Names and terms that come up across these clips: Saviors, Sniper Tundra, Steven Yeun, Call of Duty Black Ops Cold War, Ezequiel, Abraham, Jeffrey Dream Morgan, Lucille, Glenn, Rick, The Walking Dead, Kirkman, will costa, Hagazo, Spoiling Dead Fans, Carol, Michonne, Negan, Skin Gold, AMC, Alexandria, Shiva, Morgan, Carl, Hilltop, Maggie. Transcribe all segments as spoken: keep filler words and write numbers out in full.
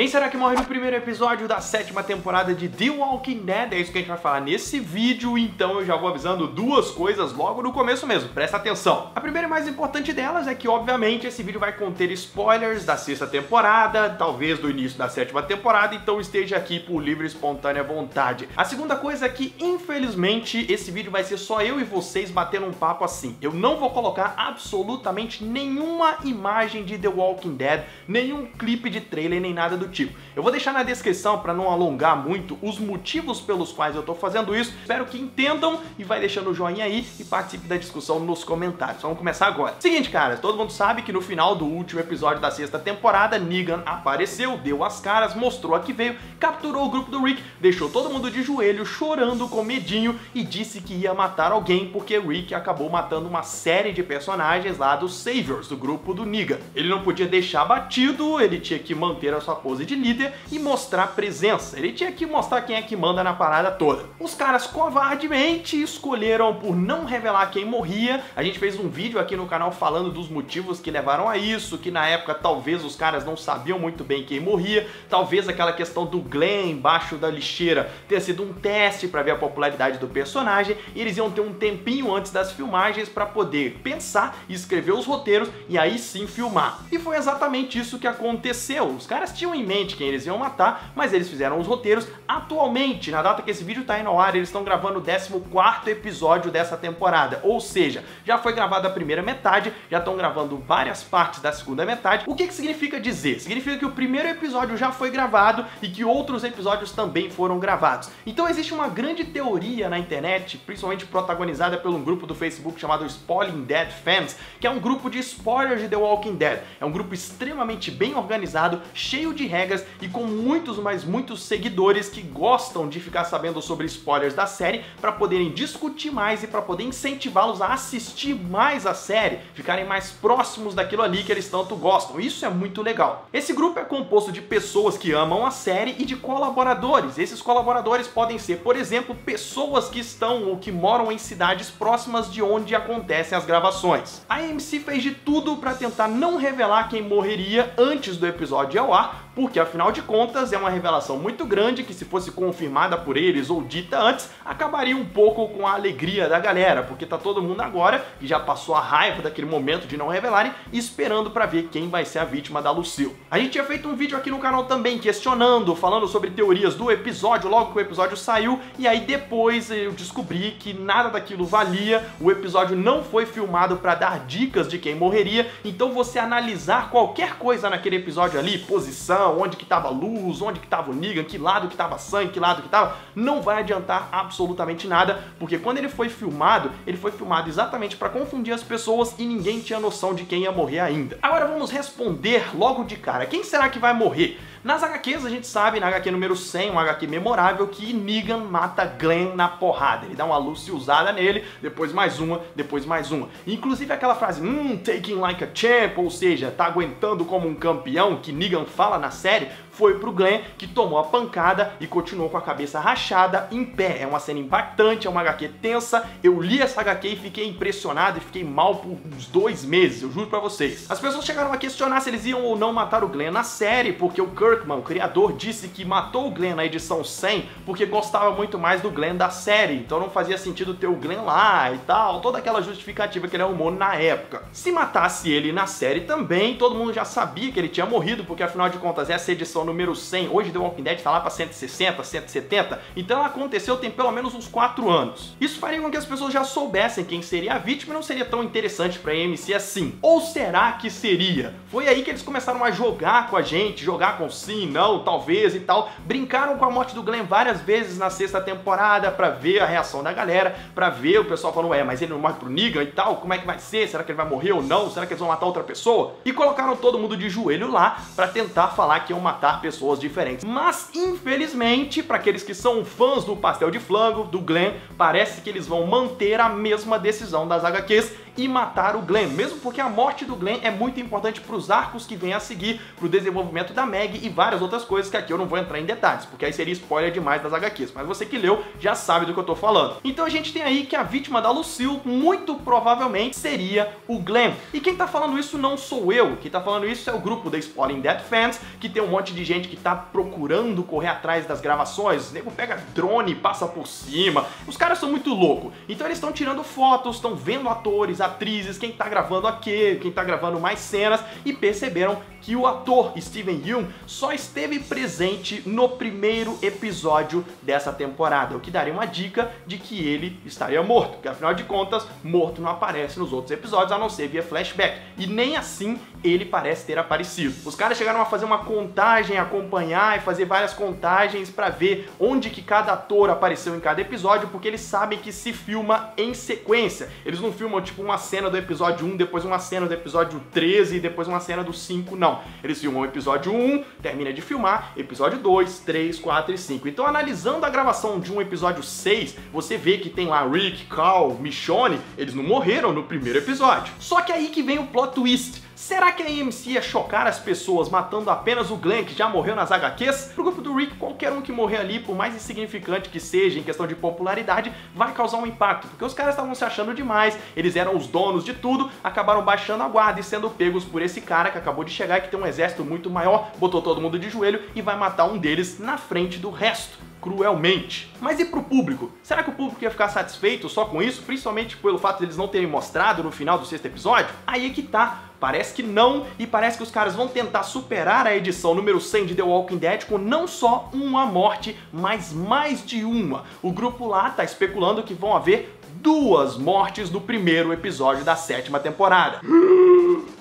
Quem será que morre no primeiro episódio da sétima temporada de The Walking Dead? É isso que a gente vai falar nesse vídeo, então eu já vou avisando duas coisas logo no começo mesmo, presta atenção. A primeira e mais importante delas é que, obviamente, esse vídeo vai conter spoilers da sexta temporada, talvez do início da sétima temporada, então esteja aqui por livre e espontânea vontade. A segunda coisa é que, infelizmente, esse vídeo vai ser só eu e vocês batendo um papo assim. Eu não vou colocar absolutamente nenhuma imagem de The Walking Dead, nenhum clipe de trailer, nem nada do tipo. Eu vou deixar na descrição, para não alongar muito, os motivos pelos quais eu tô fazendo isso. Espero que entendam e vai deixando o joinha aí e participe da discussão nos comentários. Vamos começar agora. Seguinte, cara, todo mundo sabe que no final do último episódio da sexta temporada, Negan apareceu, deu as caras, mostrou a que veio, capturou o grupo do Rick, deixou todo mundo de joelho, chorando, com medinho, e disse que ia matar alguém porque Rick acabou matando uma série de personagens lá dos Saviors, do grupo do Negan. Ele não podia deixar batido, ele tinha que manter a sua pose de líder e mostrar presença. Ele tinha que mostrar quem é que manda na parada toda. Os caras covardemente escolheram por não revelar quem morria. A gente fez um vídeo aqui no canal falando dos motivos que levaram a isso, que na época talvez os caras não sabiam muito bem quem morria, talvez aquela questão do Glenn embaixo da lixeira ter sido um teste para ver a popularidade do personagem, e eles iam ter um tempinho antes das filmagens para poder pensar, escrever os roteiros e aí sim filmar. E foi exatamente isso que aconteceu. Os caras tinham em mente quem eles iam matar, mas eles fizeram os roteiros. Atualmente, na data que esse vídeo tá indo ao ar, eles estão gravando o décimo quarto episódio dessa temporada, ou seja, já foi gravada a primeira metade, já estão gravando várias partes da segunda metade. O que que significa dizer? Significa que o primeiro episódio já foi gravado e que outros episódios também foram gravados. Então existe uma grande teoria na internet, principalmente protagonizada por um grupo do Facebook chamado Spoiling Dead Fans, que é um grupo de spoilers de The Walking Dead. É um grupo extremamente bem organizado, cheio de regras e com muitos, mas muitos seguidores que gostam de ficar sabendo sobre spoilers da série para poderem discutir mais e para poder incentivá-los a assistir mais a série, ficarem mais próximos daquilo ali que eles tanto gostam. Isso é muito legal. Esse grupo é composto de pessoas que amam a série e de colaboradores. Esses colaboradores podem ser, por exemplo, pessoas que estão ou que moram em cidades próximas de onde acontecem as gravações. A A M C fez de tudo para tentar não revelar quem morreria antes do episódio ao ar, porque afinal de contas é uma revelação muito grande que, se fosse confirmada por eles ou dita antes, acabaria um pouco com a alegria da galera, porque tá todo mundo agora, que já passou a raiva daquele momento de não revelarem, esperando pra ver quem vai ser a vítima da Lucille. A gente tinha feito um vídeo aqui no canal também questionando, falando sobre teorias do episódio logo que o episódio saiu, e aí depois eu descobri que nada daquilo valia, o episódio não foi filmado pra dar dicas de quem morreria, então você analisar qualquer coisa naquele episódio ali, posição, onde que tava a luz, onde que tava o Negan, que lado que tava sangue, que lado que tava, não vai adiantar absolutamente nada, porque quando ele foi filmado, ele foi filmado exatamente para confundir as pessoas e ninguém tinha noção de quem ia morrer ainda. Agora vamos responder logo de cara, quem será que vai morrer? Nas H Qs a gente sabe, na H Q número cem, uma H Q memorável, que Negan mata Glenn na porrada. Ele dá uma Lucy usada nele, depois mais uma, depois mais uma. Inclusive aquela frase, hum, taking like a champ, ou seja, tá aguentando como um campeão, que Negan fala na série, foi pro Glenn, que tomou a pancada e continuou com a cabeça rachada em pé. É uma cena impactante, é uma H Q tensa. Eu li essa H Q e fiquei impressionado e fiquei mal por uns dois meses, eu juro pra vocês. As pessoas chegaram a questionar se eles iam ou não matar o Glenn na série, porque o Kirkman, o criador, disse que matou o Glenn na edição cem porque gostava muito mais do Glenn da série, então não fazia sentido ter o Glenn lá e tal, toda aquela justificativa que ele arrumou na época. Se matasse ele na série também, todo mundo já sabia que ele tinha morrido, porque afinal de contas essa edição número cem, hoje The Walking Dead tá lá pra cento e sessenta, cento e setenta, então ela aconteceu tem pelo menos uns quatro anos. Isso faria com que as pessoas já soubessem quem seria a vítima e não seria tão interessante pra A M C assim. Ou será que seria? Foi aí que eles começaram a jogar com a gente, jogar com sim, não, talvez e tal. Brincaram com a morte do Glenn várias vezes na sexta temporada pra ver a reação da galera, pra ver o pessoal falando, ué, mas ele não morre pro Negan e tal, como é que vai ser? Será que ele vai morrer ou não? Será que eles vão matar outra pessoa? E colocaram todo mundo de joelho lá pra tentar falar que iam matar pessoas diferentes. Mas, infelizmente, para aqueles que são fãs do pastel de flango, do Glenn, parece que eles vão manter a mesma decisão das H Qs e matar o Glenn, mesmo porque a morte do Glenn é muito importante para os arcos que vêm a seguir, para o desenvolvimento da Maggie e várias outras coisas que aqui eu não vou entrar em detalhes, porque aí seria spoiler demais das H Qs, mas você que leu já sabe do que eu tô falando. Então a gente tem aí que a vítima da Lucille muito provavelmente seria o Glenn. E quem tá falando isso não sou eu, quem tá falando isso é o grupo da Spoiling Dead Fans, que tem um monte de gente que tá procurando correr atrás das gravações, o nego pega drone, passa por cima, os caras são muito loucos. Então eles estão tirando fotos, estão vendo atores, atrizes, quem tá gravando aqui, quem tá gravando mais cenas, e perceberam que o ator Steven Yeun só esteve presente no primeiro episódio dessa temporada, o que daria uma dica de que ele estaria morto, porque afinal de contas, morto não aparece nos outros episódios, a não ser via flashback, e nem assim ele parece ter aparecido. Os caras chegaram a fazer uma contagem, acompanhar e fazer várias contagens pra ver onde que cada ator apareceu em cada episódio, porque eles sabem que se filma em sequência, eles não filmam tipo uma cena do episódio um, depois uma cena do episódio treze e depois uma cena do cinco, não. Eles filmam o episódio um, termina de filmar, episódio dois, três, quatro e cinco. Então, analisando a gravação de um episódio seis, você vê que tem lá Rick, Carl, Michonne, eles não morreram no primeiro episódio. Só que aí que vem o plot twist. Será que a A M C ia chocar as pessoas matando apenas o Glenn, que já morreu nas H Qs? Pro grupo do Rick, qualquer um que morrer ali, por mais insignificante que seja em questão de popularidade, vai causar um impacto, porque os caras estavam se achando demais, eles eram os donos de tudo, acabaram baixando a guarda e sendo pegos por esse cara que acabou de chegar e que tem um exército muito maior, botou todo mundo de joelho e vai matar um deles na frente do resto. Cruelmente. Mas e pro público? Será que o público ia ficar satisfeito só com isso? Principalmente pelo fato de eles não terem mostrado no final do sexto episódio? Aí é que tá. Parece que não, e parece que os caras vão tentar superar a edição número cem de The Walking Dead com não só uma morte, mas mais de uma. O grupo lá tá especulando que vão haver duas mortes no primeiro episódio da sétima temporada.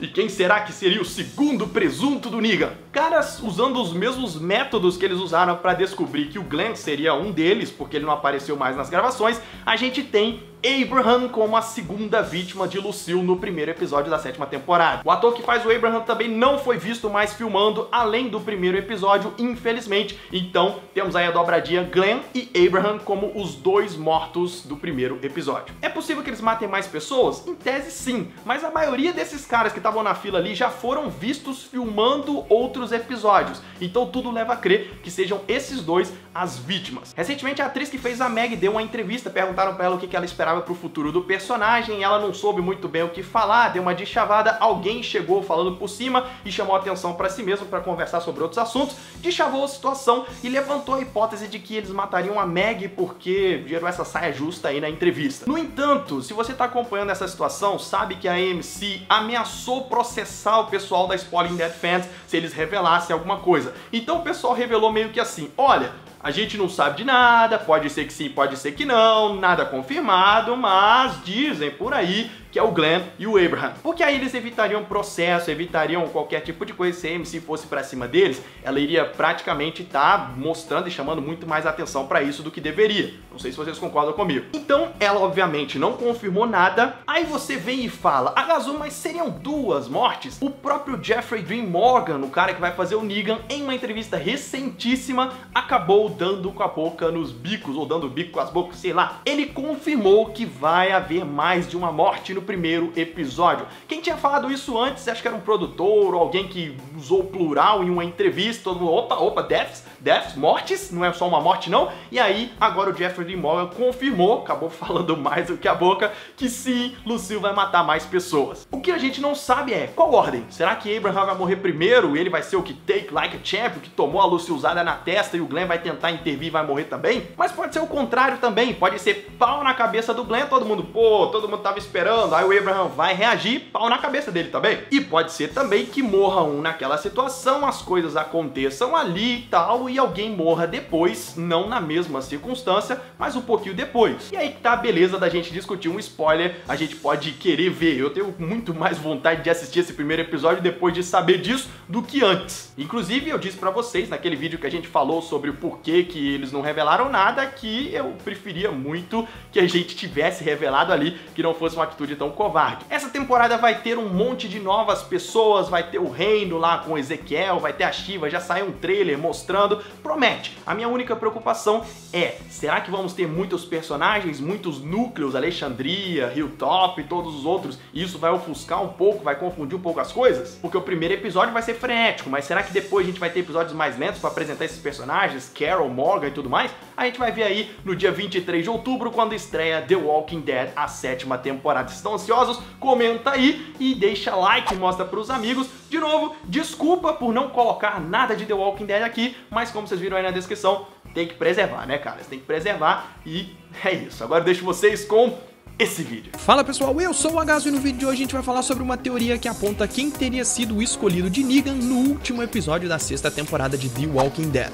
E quem será que seria o segundo presunto do Negan? Caras usando os mesmos métodos que eles usaram para descobrir que o Glenn seria um deles, porque ele não apareceu mais nas gravações, a gente tem Abraham como a segunda vítima de Lucille no primeiro episódio da sétima temporada. O ator que faz o Abraham também não foi visto mais filmando além do primeiro episódio, infelizmente. Então temos aí a dobradinha Glenn e Abraham como os dois mortos do primeiro episódio. É possível que eles matem mais pessoas? Em tese sim, mas a maioria desses caras que estavam na fila ali já foram vistos filmando outros episódios. Então tudo leva a crer que sejam esses dois as vítimas. Recentemente a atriz que fez a Maggie deu uma entrevista, perguntaram pra ela o que ela esperava para o futuro do personagem, ela não soube muito bem o que falar, deu uma deschavada, alguém chegou falando por cima e chamou a atenção para si mesmo para conversar sobre outros assuntos, deschavou a situação e levantou a hipótese de que eles matariam a Maggie porque gerou essa saia justa aí na entrevista. No entanto, se você tá acompanhando essa situação, sabe que a A M C ameaçou processar o pessoal da Spoiling Dead Fans se eles revelassem alguma coisa. Então o pessoal revelou meio que assim, olha, a gente não sabe de nada, pode ser que sim, pode ser que não, nada confirmado, mas dizem por aí que é o Glenn e o Abraham. Porque aí eles evitariam processo, evitariam qualquer tipo de coisa. Se a A M C fosse pra cima deles, ela iria praticamente estar mostrando e chamando muito mais atenção pra isso do que deveria. Não sei se vocês concordam comigo. Então, ela obviamente não confirmou nada. Aí você vem e fala, Agazu, mas seriam duas mortes? O próprio Jeffrey Dream Morgan, o cara que vai fazer o Negan, em uma entrevista recentíssima, acabou dando com a boca nos bicos, ou dando o bico com as bocas, sei lá. Ele confirmou que vai haver mais de uma morte no primeiro episódio. Quem tinha falado isso antes, acho que era um produtor ou alguém que usou o plural em uma entrevista, todo mundo, opa, opa, deaths, deaths, mortes, não é só uma morte não, e aí agora o Jeffrey Dean Morgan confirmou, acabou falando mais do que a boca, que sim, Lucille vai matar mais pessoas. O que a gente não sabe é, qual ordem? Será que Abraham vai morrer primeiro, ele vai ser o que take like a champ, que tomou a Lucille usada na testa e o Glenn vai tentar intervir e vai morrer também? Mas pode ser o contrário também, pode ser pau na cabeça do Glenn, todo mundo, pô, todo mundo tava esperando, aí o Abraham vai reagir, pau na cabeça dele também. E pode ser também que morra um naquela situação, as coisas aconteçam ali e tal, e alguém morra depois, não na mesma circunstância, mas um pouquinho depois. E aí que tá a beleza da gente discutir um spoiler, a gente pode querer ver. Eu tenho muito mais vontade de assistir esse primeiro episódio depois de saber disso do que antes. Inclusive, eu disse pra vocês naquele vídeo que a gente falou sobre o porquê que eles não revelaram nada, que eu preferia muito que a gente tivesse revelado ali, que não fosse uma atitude de tão covarde. Essa temporada vai ter um monte de novas pessoas, vai ter o reino lá com o Ezequiel, vai ter a Shiva, já saiu um trailer mostrando, promete. A minha única preocupação é, será que vamos ter muitos personagens, muitos núcleos, Alexandria, Hilltop e todos os outros, e isso vai ofuscar um pouco, vai confundir um pouco as coisas? Porque o primeiro episódio vai ser frenético, mas será que depois a gente vai ter episódios mais lentos para apresentar esses personagens, Carol, Morgan e tudo mais? A gente vai ver aí no dia vinte e três de outubro, quando estreia The Walking Dead, a sétima temporada. Estão ansiosos? Comenta aí e deixa like, mostra pros amigos. De novo, desculpa por não colocar nada de The Walking Dead aqui, mas como vocês viram aí na descrição, tem que preservar, né, cara? Você tem que preservar e é isso. Agora eu deixo vocês com esse vídeo. Fala pessoal, eu sou o Agaso e no vídeo de hoje a gente vai falar sobre uma teoria que aponta quem teria sido o escolhido de Negan no último episódio da sexta temporada de The Walking Dead.